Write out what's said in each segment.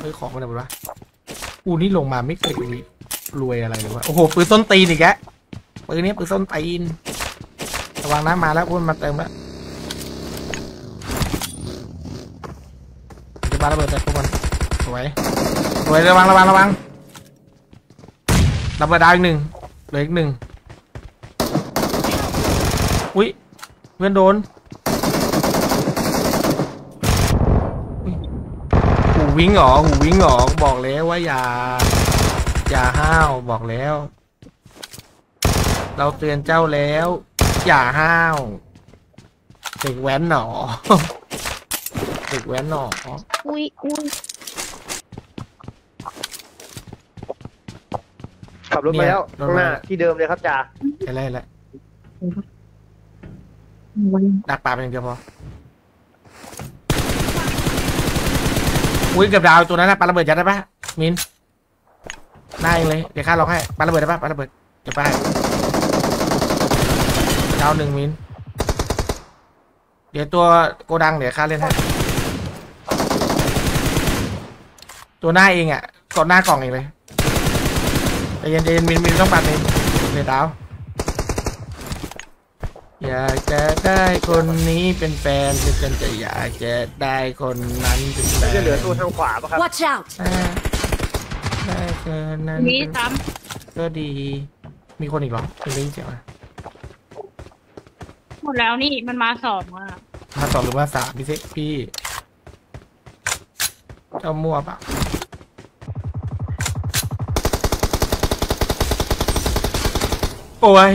เฮ้ยของมันอะไรวะอูนี่ลงมาไม่เคยรวยอะไรเลยวะโอ้โหปืนส้นตีนอีกแกปืนนี้ปืนส้นตีนระวังนะมาแล้วคุณมาเติมแล้วจะมาระเบิดแต่พวกมันสวยสวยระวังระเบิดดาวอีกหนึ่งเหลืออีกหนึ่งอุ้ยเพื่อนโดนหูวิ่งหรอหูวิ่งหรอบอกแล้วว่าอย่าห้าวบอกแล้วเราเตือนเจ้าแล้วอย่าห้าวเด็กแว้นหนอเด็กแว้นหนออุ้ยขับรถไปแล้วข้างหน้าที่เดิมเลยครับจ่าอะไรดักปลาเป็นอย่างเดียวพออุ้ยเกือบดาวตัวนั้นนะปลาระเบิดยัดได้ปะมินได้เลยเดี๋ยวข้าลองให้ปลาระเบิดได้ปะปลาระเบิดจะไปดาวหนึ่งมินเดี๋ยวตัวโกดังเดี๋ยวข้าเล่นให้ตัวหน้าเองอ่ะกดหน้ากล่องเองเลยใจเย็นๆมินต้องปัดเองเดี๋ยวดาวอยากจะได้คนนี้เป็นแฟนจะกันจะอยากจะได้คนนั้นเป็นแฟนจะเหลือตัวทางขวาป่ะครับ Watch out ได้คนนั้นนี่ซ้ำก็ดีมีคนอีกหรอเป็นลิงเจ๋งอะหมดแล้วนี่มันมาสอบมาสอบหรือว่าสามพี่เซ็กพี่เจ้ามั่วปะโอ้ย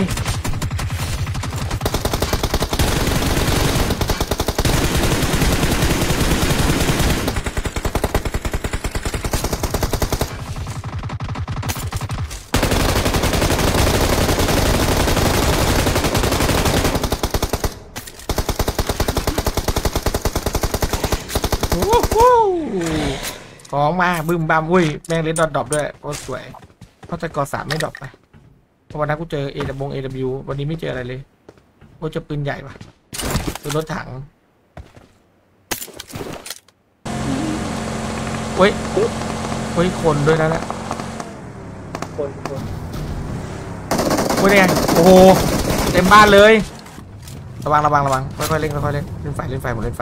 ของมาบึ้มบัมอุ้ยแม่งเล่นดรอปด้วยโคตรสวยเพราะแต่กอสามไม่ดรอปไปเพราะวันนั้นกูเจอ AW วันนี้ไม่เจออะไรเลยกูจะปืนใหญ่ปะตัวรถถังเฮ้ยคนด้วยนั่นแหละคนเฮ้ยเนี่ยโอ้โหเต็มบ้านเลยระวังค่อยๆเล่นไฟหมดเล่นไฟ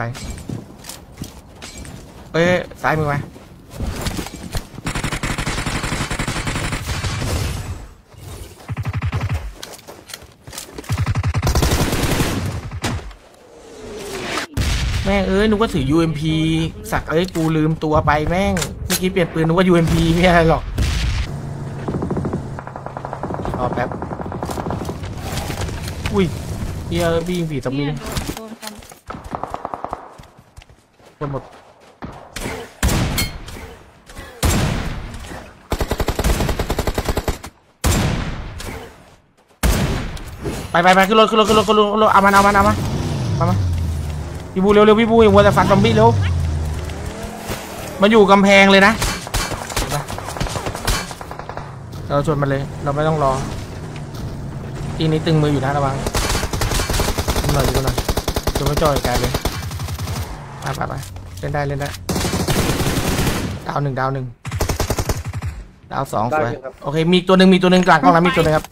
เอ้ยซ้ายมือมาแม่งเอ้ยนึกว่าถือ UMP สักเอ้ยกูลืมตัวไปแม่งเมื่อกี้เปลี่ยนปืนนึกว่า UMP ไม่อะไรหรอกรอแป๊บอุ้ยเฮียบี้ยิงผีซอมบี้คนหมดไปขึ้นรถเอามันมาพี่บูเร็วพี่บูอย่าวัวแต่ฟันซอมบี้เร็วมันอยู่กำแพงเลยนะเราชนมันเลยเราไม่ต้องรอทีนี้ตึงมืออยู่นะระวังหน่อยจนไม่จ่อยไกลเลยไปเล่นได้ดาวหนึ่งดาว 2สวยโอเคมีตัวหนึ่งกลางกล้องแล้วมีตัวหนึ่งครับ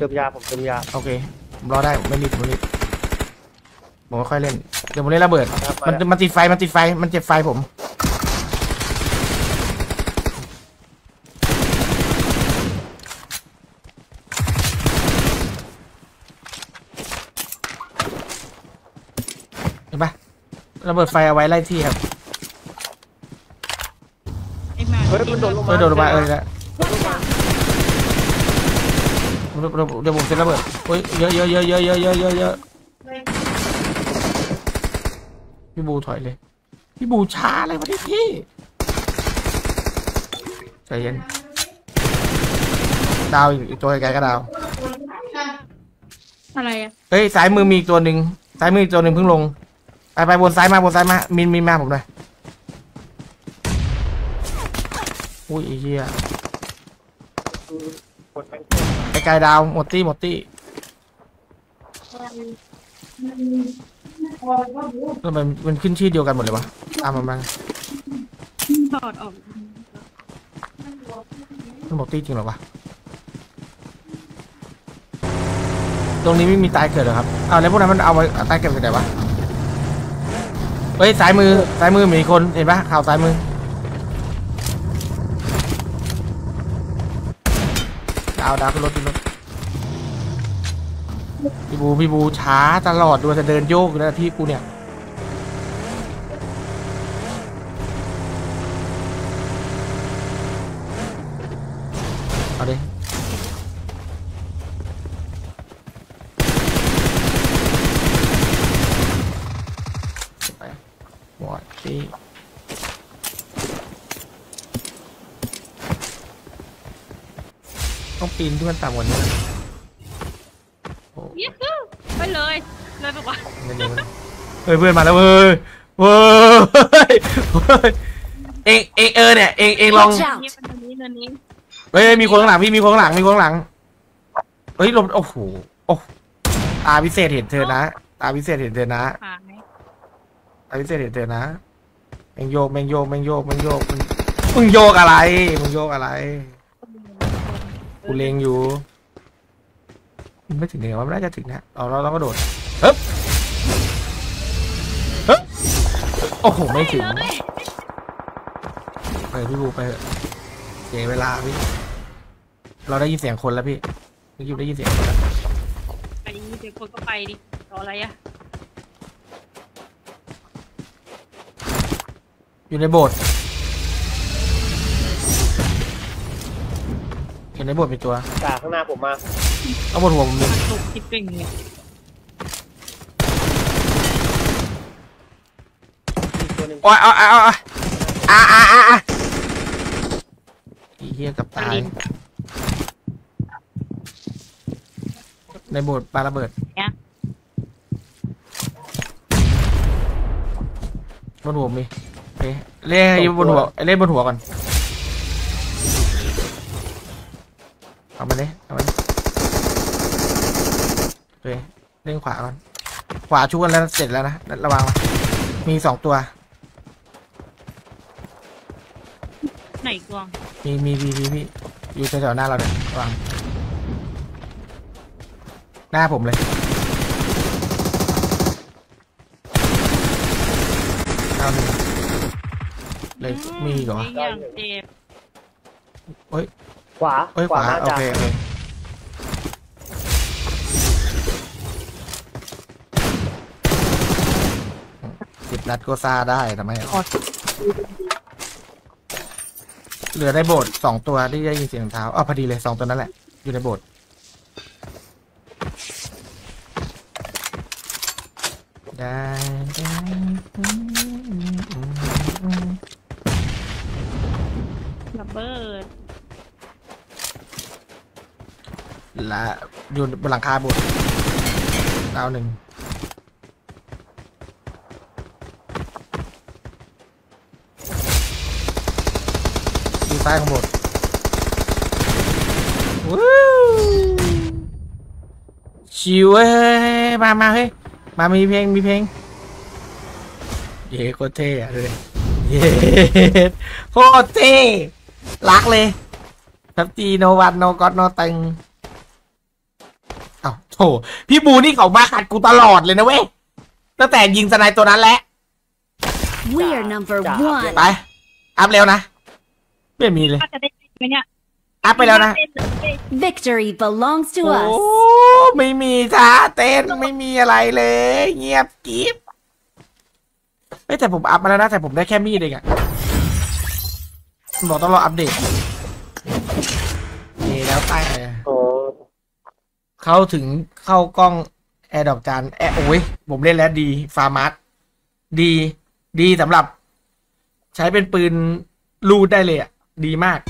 เติมยาโอเคผมรอได้ผมไม่รีบผมค่อยเล่นเดี๋ยวผมเล่นระเบิดมันติดไฟมันเจ็บไฟผมเห็นปะระเบิดไฟเอาไว้ไล่ที่ครับโดนลงมาเลยละเดี๋ยวผมเซ็ตระเบิดโอ้ยเยอะพี่บูถอยเลยพี่บูช้าอะไรวะพี่ใจเย็นดาวอีกตัวไกลก็ดาวอะไรอ่ะเฮ้ยสายมือมีอีกตัวหนึ่งเพิ่งลงไปบนซ้ายมามินมาผมหน่อยอุ้ยไอ้เหี้ยไกลดาวหมดตี้มันขึ้นชื่อเดียวกันหมดเลยวะตามมันมา ถอดออกต้องบอกตีจริงหรอวะตรงนี้ไม่มีตายเกิดหรอครับอ้าวแล้วพวกนั้นมันเอาไว้ตายเกิดไปไหนวะเฮ้ยสายมือมีคนเห็นปะข่าวสายมือดาวขึ้นรถขึ้นรถพี่บูช้าตลอดดูจะเดินโยกอยู่นะที่กูเนี่ยเอาดิวอดดิต้องปีนที่มันต่ำกว่านี้ไปเลยเลยไปกว่าเฮ้ยเพื่อนมาแล้วเฮ้ยเฮ้ยเองเนี่ยเองลองเฮ้ยมีคนข้างหลังพี่มีคนข้างหลังเฮ้ยลมโอ้โหตาพิเศษเห็นเธอนะตาพิเศษเห็นเธอนะมึงโยกอะไรกูเลงอยู่ไม่ถึงเดี๋ยวมันน่าจะถึงนะเราก็โดดเฮ้ยโอ้โหไม่ถึงไปพี่บูไปเสียเวลาพี่เราได้ยินเสียงคนแล้วพี่พี่ยูได้ยินเสียงคนแล้วไปยินเสียงคนก็ไปดิต่ออะไรอะอยู่ในโบสถ์เห็นในโบสถ์มีตัวจ่าข้างหน้าผมมาเอาบนหัวผมเลยตกคิดเก่งเลยโอ้ยเอาเฮียกับตายในโบสถ์ปาระเบิดบนหัวมีเล่นบนหัวก่อนเอามาเลยเล่นขวาก่อนขวาชุกกันแล้วเสร็จแล้วนะระวังมีสองตัวไหนกวางมีพี่อยู่แถวหน้าเราเลยระวังหน้าผมเลยเอาหนึ่งเลยมีเหรอเฮ้ยขวาโอเคนัดก็ซาได้ทำไมเหลือได้โบสถ์สองตัวที่ได้ยินเสียงเท้าอ้าวพอดีเลยสองตัวนั่นแหละอยู่ในโบสถ์ได้ระเบิดละอยู่บนหลังคาโบสถ์ดาวหนึ่งใต้ข้างบนชิวเฮ้ยมาเฮ้ยมามีเพลงเย้โคตรเท่อะเลยเย้โคตรเท่รักเลยครับจีโนวันโนก็อดโนตังเอ้าโถพี่บูนี่เขามาขัดกูตลอดเลยนะเว้ยตั้งแต่ยิงสไนตัวนั้นแหละไปอัพเร็วนะไม่มีเลยอัพไปแล้วนะ Victory belongs to us ไม่มีท่าเต้นไม่มีอะไรเลยเงียบกิ๊บไม่แต่ผมอัพมาแล้วนะแต่ผมได้แค่มีดเองอะบอกต้องรออัปเดตนี่แล้วใต้เข้าถึงเข้ากล้องแอร์ดอกจานแอร์โอ้ยผมเล่นแล้วดีฟาร์มาร์ทดีสำหรับใช้เป็นปืนรูดได้เลยอะดีมาก